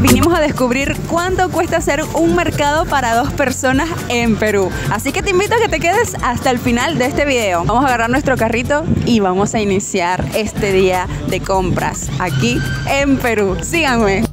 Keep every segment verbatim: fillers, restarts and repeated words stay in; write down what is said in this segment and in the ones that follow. vinimos a descubrir cuánto cuesta hacer un mercado para dos personas en Perú. Así que te invito a que te quedes hasta el final de este video. Vamos a agarrar nuestro carrito y vamos a iniciar este día de compras aquí en Perú. Síganme.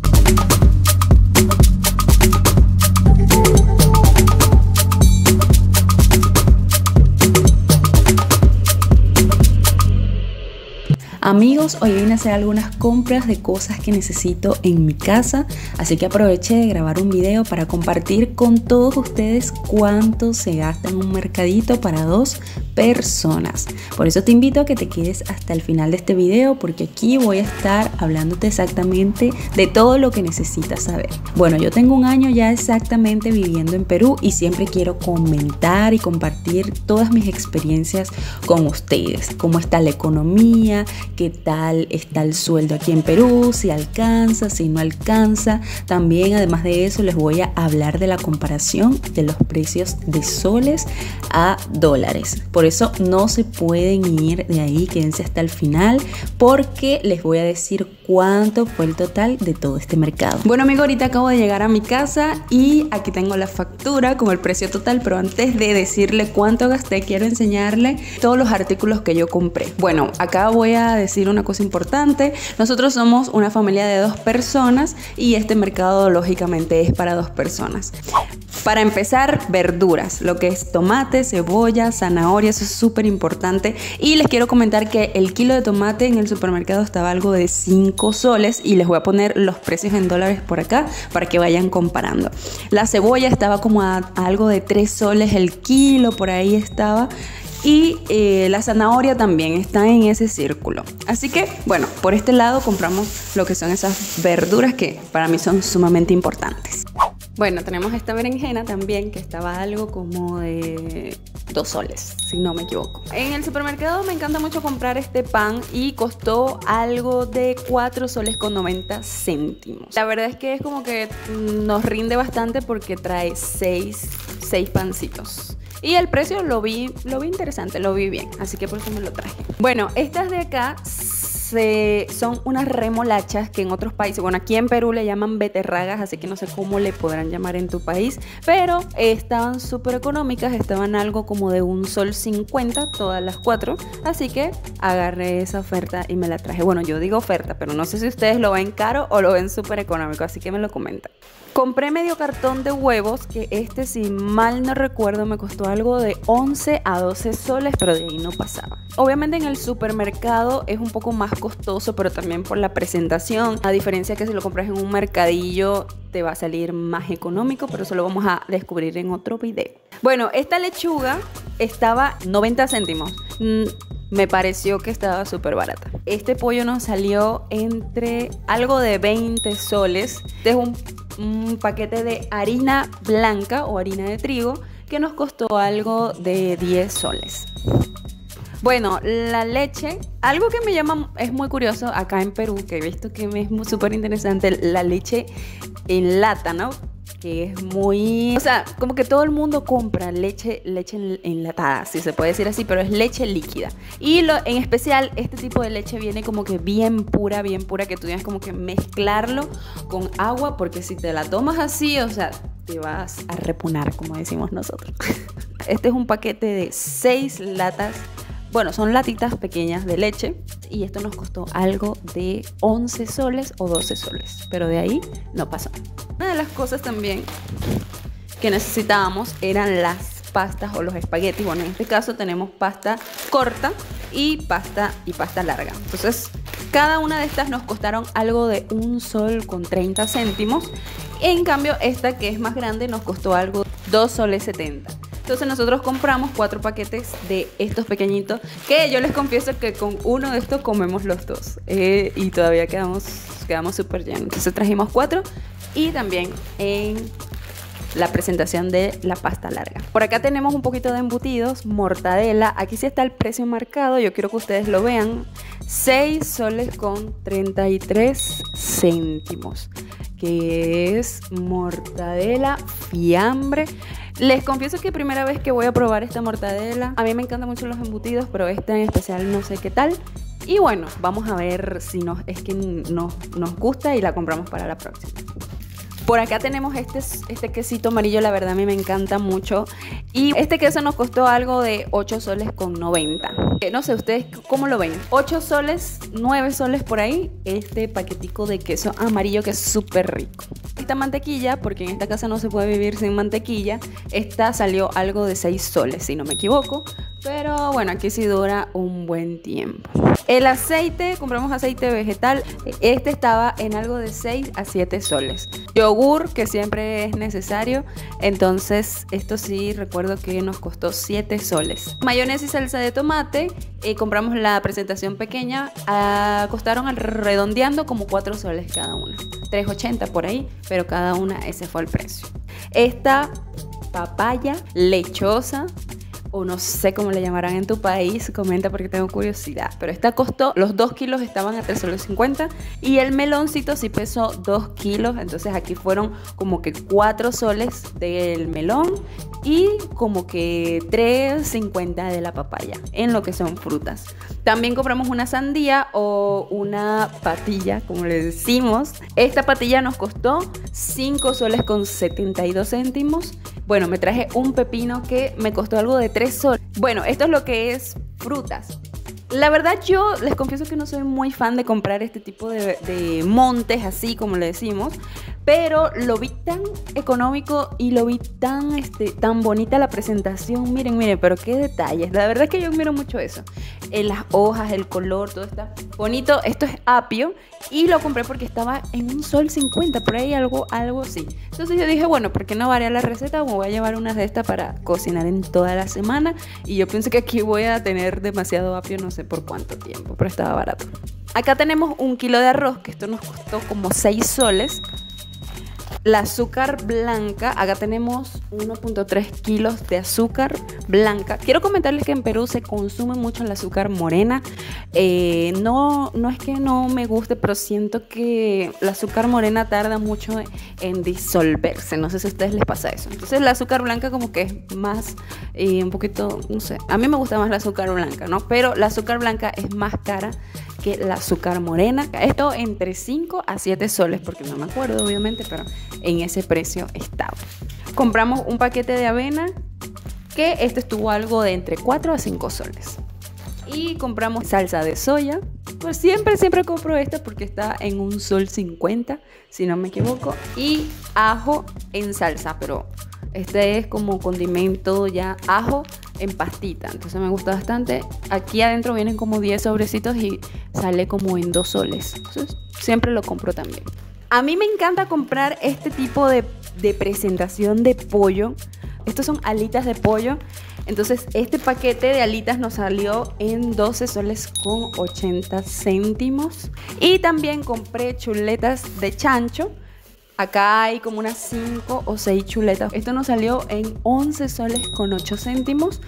Amigos, hoy vine a hacer algunas compras de cosas que necesito en mi casa, así que aproveché de grabar un video para compartir con todos ustedes cuánto se gasta en un mercadito para dos personas. Por eso te invito a que te quedes hasta el final de este video, porque aquí voy a estar hablándote exactamente de todo lo que necesitas saber. Bueno, yo tengo un año ya exactamente viviendo en Perú y siempre quiero comentar y compartir todas mis experiencias con ustedes, cómo está la economía, qué tal está el sueldo aquí en Perú, si alcanza, si no alcanza. También, además de eso, les voy a hablar de la comparación de los precios de soles a dólares. Por eso no se pueden ir de ahí, quédense hasta el final, porque les voy a decir cuánto fue el total de todo este mercado. Bueno, amigo, ahorita acabo de llegar a mi casa y aquí tengo la factura con el precio total, pero antes de decirle cuánto gasté, quiero enseñarle todos los artículos que yo compré. Bueno, acá voy a decir una cosa importante. Nosotros somos una familia de dos personas y este mercado lógicamente es para dos personas. Para empezar, verduras, lo que es tomate, cebolla, zanahoria, eso es súper importante. Y les quiero comentar que el kilo de tomate en el supermercado estaba algo de cinco soles y les voy a poner los precios en dólares por acá para que vayan comparando. La cebolla estaba como a, a algo de tres soles el kilo, por ahí estaba. Y eh, la zanahoria también está en ese círculo. Así que, bueno, por este lado compramos lo que son esas verduras que para mí son sumamente importantes. Bueno, tenemos esta berenjena también que estaba algo como de dos soles, si no me equivoco. En el supermercado me encanta mucho comprar este pan y costó algo de cuatro soles con noventa céntimos. La verdad es que es como que nos rinde bastante porque trae seis, seis pancitos. Y el precio lo vi, lo vi interesante, lo vi bien, así que por eso me lo traje. Bueno, estas de acá se, son unas remolachas que en otros países, bueno, aquí en Perú le llaman beterragas, así que no sé cómo le podrán llamar en tu país, pero estaban súper económicas, estaban algo como de un sol cincuenta todas las cuatro, así que agarré esa oferta y me la traje. Bueno, yo digo oferta, pero no sé si ustedes lo ven caro o lo ven súper económico, así que me lo comentan. Compré medio cartón de huevos, que este, si mal no recuerdo, me costó algo de once a doce soles, pero de ahí no pasaba. Obviamente en el supermercado es un poco más costoso, pero también por la presentación, a diferencia que si lo compras en un mercadillo te va a salir más económico, pero eso lo vamos a descubrir en otro video. Bueno, esta lechuga estaba noventa céntimos. Mm. Me pareció que estaba súper barata. Este pollo nos salió entre algo de veinte soles. Este es un, un paquete de harina blanca o harina de trigo que nos costó algo de diez soles. Bueno, la leche, algo que me llama, es muy curioso acá en Perú, que he visto que me es súper interesante, la leche en lata, ¿no? Que es muy... O sea, como que todo el mundo compra leche, leche enlatada, si se puede decir así, pero es leche líquida. Y lo, en especial, este tipo de leche viene como que bien pura, bien pura, que tú tienes como que mezclarlo con agua, porque si te la tomas así, o sea, te vas a repunar, como decimos nosotros. Este es un paquete de seis latas. Bueno, son latitas pequeñas de leche y esto nos costó algo de once soles o doce soles, pero de ahí no pasó. Una de las cosas también que necesitábamos eran las pastas o los espaguetis. Bueno, en este caso tenemos pasta corta y pasta y pasta larga. Entonces, cada una de estas nos costaron algo de un sol con treinta céntimos. En cambio, esta que es más grande nos costó algo de dos soles setenta. Entonces nosotros compramos cuatro paquetes de estos pequeñitos, que yo les confieso que con uno de estos comemos los dos. Eh, y todavía quedamos, quedamos súper llenos. Entonces trajimos cuatro y también en la presentación de la pasta larga. Por acá tenemos un poquito de embutidos, mortadela. Aquí sí está el precio marcado, yo quiero que ustedes lo vean. seis soles con treinta y tres céntimos, que es mortadela, fiambre. Les confieso que primera vez que voy a probar esta mortadela. A mí me encantan mucho los embutidos, pero esta en especial no sé qué tal. Y bueno, vamos a ver si nos, es que nos, nos gusta y la compramos para la próxima. Por acá tenemos este, este quesito amarillo, la verdad a mí me encanta mucho. Y este queso nos costó algo de ocho soles con noventa. No sé, ustedes cómo lo ven. ocho soles, nueve soles por ahí, este paquetico de queso amarillo que es súper rico. Esta mantequilla, porque en esta casa no se puede vivir sin mantequilla, esta salió algo de seis soles, si no me equivoco. Pero bueno, aquí sí dura un buen tiempo. El aceite, compramos aceite vegetal. Este estaba en algo de seis a siete soles. Yogur, que siempre es necesario. Entonces, esto sí recuerdo que nos costó siete soles. Mayonesa y salsa de tomate. Eh, compramos la presentación pequeña. Ah, costaron redondeando como cuatro soles cada una. tres ochenta por ahí, pero cada una ese fue el precio. Esta papaya lechosa, o no sé cómo le llamarán en tu país, comenta porque tengo curiosidad, pero esta costó, los dos kilos estaban a tres soles cincuenta, y el meloncito sí pesó dos kilos, entonces aquí fueron como que cuatro soles del melón y como que tres cincuenta de la papaya, en lo que son frutas. También compramos una sandía o una patilla, como le decimos. Esta patilla nos costó cinco soles con setenta y dos céntimos. Bueno, me traje un pepino que me costó algo de tres soles. Bueno, esto es lo que es frutas. La verdad yo les confieso que no soy muy fan de comprar este tipo de, de montes, así como le decimos, pero lo vi tan económico y lo vi tan, este, tan bonita la presentación. Miren, miren, pero qué detalles. La verdad es que yo miro mucho eso. En las hojas, el color, todo está bonito. Esto es apio y lo compré porque estaba en un sol cincuenta, por ahí algo, algo así. Entonces yo dije, bueno, ¿por qué no variar la receta? Me voy a llevar unas de estas para cocinar en toda la semana. Y yo pienso que aquí voy a tener demasiado apio, no sé por cuánto tiempo, pero estaba barato. Acá tenemos un kilo de arroz, que esto nos costó como seis soles. La azúcar blanca, acá tenemos uno punto tres kilos de azúcar blanca. Quiero comentarles que en Perú se consume mucho el azúcar morena. Eh, no, no es que no me guste, pero siento que el azúcar morena tarda mucho en disolverse. No sé si a ustedes les pasa eso. Entonces el azúcar blanca como que es más, eh, un poquito, no sé. A mí me gusta más la azúcar blanca, ¿no? Pero la azúcar blanca es más cara que la azúcar morena. Esto entre cinco a siete soles, porque no me acuerdo obviamente, pero en ese precio estaba. Compramos un paquete de avena, que este estuvo algo de entre cuatro a cinco soles. Y compramos salsa de soya. Pues siempre, siempre compro esta porque está en un sol cincuenta, si no me equivoco. Y ajo en salsa, pero este es como condimento ya ajo en pastita, entonces me gusta bastante. Aquí adentro vienen como diez sobrecitos y sale como en dos soles. Entonces, siempre lo compro también. A mí me encanta comprar este tipo de, de presentación de pollo. Estos son alitas de pollo. Entonces este paquete de alitas nos salió en doce soles con ochenta céntimos. Y también compré chuletas de chancho. Acá hay como unas cinco o seis chuletas. Esto nos salió en once soles con ocho céntimos.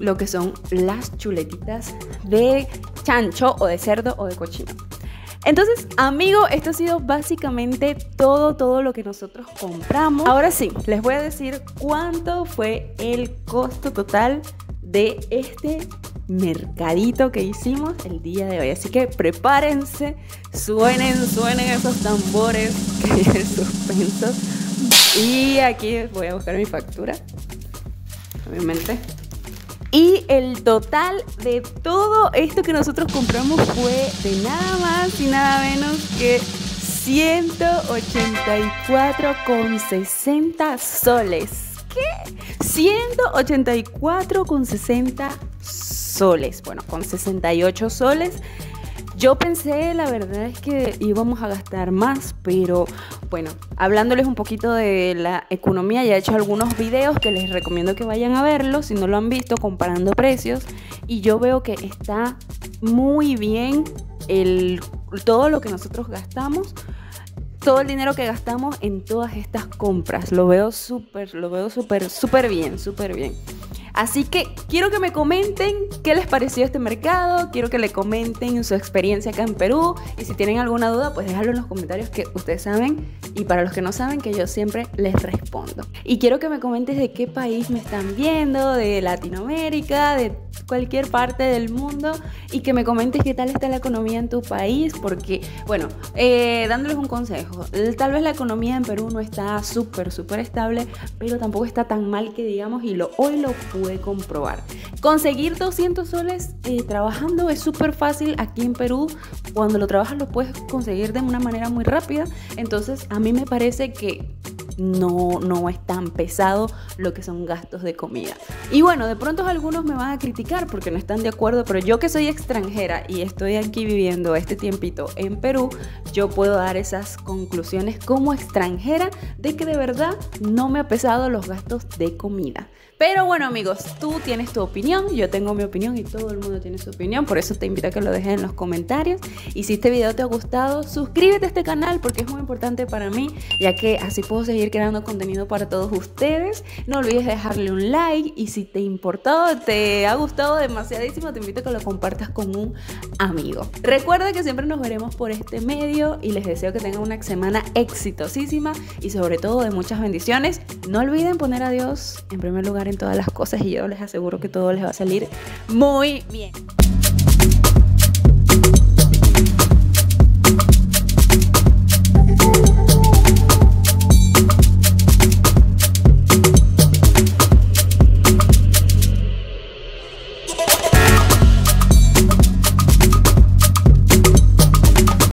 Lo que son las chuletitas de chancho o de cerdo o de cochino. Entonces, amigos, esto ha sido básicamente todo, todo lo que nosotros compramos. Ahora sí, les voy a decir cuánto fue el costo total de este mercadito que hicimos el día de hoy. Así que prepárense, suenen, suenen esos tambores que vienen suspensos. Y aquí voy a buscar mi factura, obviamente. Y el total de todo esto que nosotros compramos fue de nada más y nada menos que ciento ochenta y cuatro con sesenta soles. ¿Qué? ciento ochenta y cuatro con sesenta soles. Bueno, con sesenta y ocho soles. Yo pensé, la verdad es que íbamos a gastar más, pero bueno, hablándoles un poquito de la economía, ya he hecho algunos videos que les recomiendo que vayan a verlos, si no lo han visto, comparando precios, y yo veo que está muy bien el, todo lo que nosotros gastamos, todo el dinero que gastamos en todas estas compras, lo veo súper, lo veo súper, súper bien, súper bien. Así que quiero que me comenten qué les pareció este mercado, quiero que le comenten su experiencia acá en Perú y si tienen alguna duda, pues déjalo en los comentarios que ustedes saben y para los que no saben que yo siempre les respondo. Y quiero que me comentes de qué país me están viendo, de Latinoamérica, de cualquier parte del mundo, y que me comentes qué tal está la economía en tu país, porque, bueno, eh, dándoles un consejo, tal vez la economía en Perú no está súper, súper estable, pero tampoco está tan mal que digamos, y lo, hoy lo pude comprobar. Conseguir doscientos soles eh, trabajando es súper fácil aquí en Perú. Cuando lo trabajas lo puedes conseguir de una manera muy rápida, entonces a mí me parece que No, no es tan pesado lo que son gastos de comida. Y bueno, de pronto algunos me van a criticar porque no están de acuerdo, pero yo que soy extranjera y estoy aquí viviendo este tiempito en Perú, yo puedo dar esas conclusiones como extranjera de que de verdad no me ha pesado los gastos de comida. Pero bueno, amigos, tú tienes tu opinión, yo tengo mi opinión y todo el mundo tiene su opinión, por eso te invito a que lo dejes en los comentarios. Y si este video te ha gustado, suscríbete a este canal porque es muy importante para mí, ya que así puedo seguir creando contenido para todos ustedes. No olvides dejarle un like, y si te importó, te ha gustado demasiadísimo, te invito a que lo compartas con un amigo. Recuerda que siempre nos veremos por este medio y les deseo que tengan una semana exitosísima y sobre todo de muchas bendiciones. No olviden poner a Dios en primer lugar en todas las cosas y yo les aseguro que todo les va a salir muy bien.